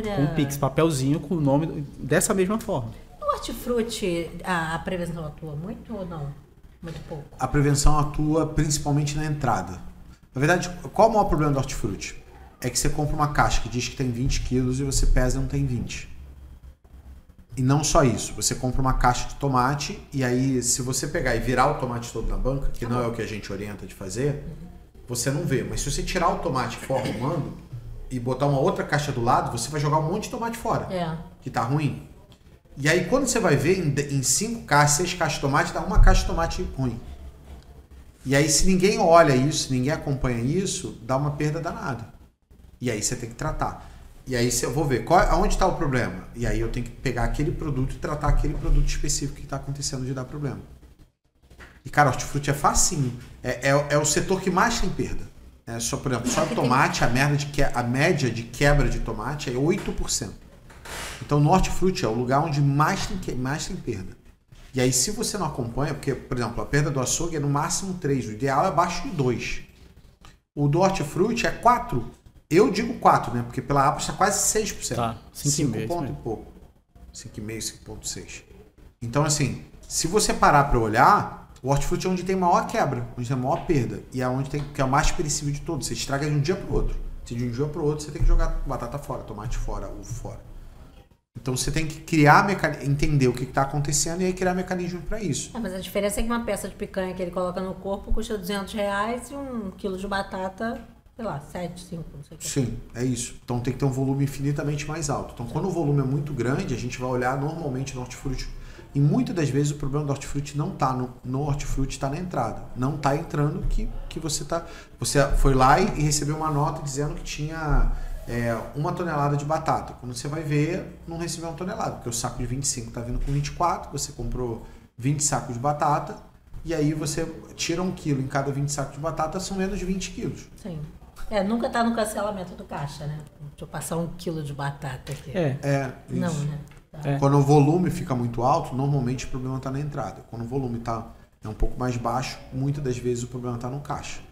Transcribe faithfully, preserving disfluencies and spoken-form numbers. loucura. Com Pix, papelzinho com o nome dessa mesma forma. No hortifruti, a, a prevenção atua muito ou não? Muito pouco. A prevenção atua principalmente na entrada. Na verdade, qual é o maior problema do hortifruti? É que você compra uma caixa que diz que tem vinte quilos e você pesa e não tem vinte. E não só isso, você compra uma caixa de tomate e aí se você pegar e virar o tomate todo na banca, que não é o que a gente orienta de fazer, você não vê. Mas se você tirar o tomate formando e botar uma outra caixa do lado, você vai jogar um monte de tomate fora, é. que tá ruim. E aí quando você vai ver, em cinco caixas, seis caixas de tomate, dá uma caixa de tomate ruim. E aí se ninguém olha isso, se ninguém acompanha isso, dá uma perda danada. E aí você tem que tratar. E aí eu vou ver qual, aonde está o problema. E aí eu tenho que pegar aquele produto e tratar aquele produto específico que está acontecendo de dar problema. E cara, hortifruti é facinho. É, é, é o setor que mais tem perda. É só, por exemplo, só o tomate, a, merda de que, a média de quebra de tomate é oito por cento. Então o hortifruti é o lugar onde mais tem, mais tem perda. E aí se você não acompanha, porque, por exemplo, a perda do açougue é no máximo três. O ideal é abaixo de dois. O do hortifruti é quatro. Eu digo quatro, né? Porque pela APA está quase seis por cento. Tá, cinco ponto e pouco. cinco vírgula cinco, cinco ponto seis. Então, assim, se você parar para olhar, o hortifruti é onde tem maior quebra, onde tem maior perda. E é onde tem, que é o mais perecível de todos. Você estraga de um dia para o outro. Se de um dia para o outro, você tem que jogar batata fora, tomate fora, ovo fora. Então, você tem que criar, meca... entender o que está acontecendo e aí criar mecanismo para isso. É, mas a diferença é que uma peça de picanha que ele coloca no corpo custa duzentos reais e um quilo de batata... sei lá, sete, cinco, não sei o que. Sim, é isso. Então tem que ter um volume infinitamente mais alto. Então quando o volume é muito grande, a gente vai olhar normalmente no hortifruti. E muitas das vezes o problema do hortifruti não está no, no hortifruti, está na entrada. Não está entrando que, que você tá você foi lá e, e recebeu uma nota dizendo que tinha é, uma tonelada de batata. Quando você vai ver, não recebeu uma tonelada, porque o saco de vinte e cinco está vindo com vinte e quatro, você comprou vinte sacos de batata, e aí você tira um quilo em cada vinte sacos de batata, são menos de vinte quilos. Sim. É, nunca tá no cancelamento do caixa, né? Deixa eu passar um quilo de batata aqui. É, é isso. Não, né? Tá. É. Quando o volume fica muito alto, normalmente o problema tá na entrada. Quando o volume tá é um pouco mais baixo, muitas das vezes o problema tá no caixa.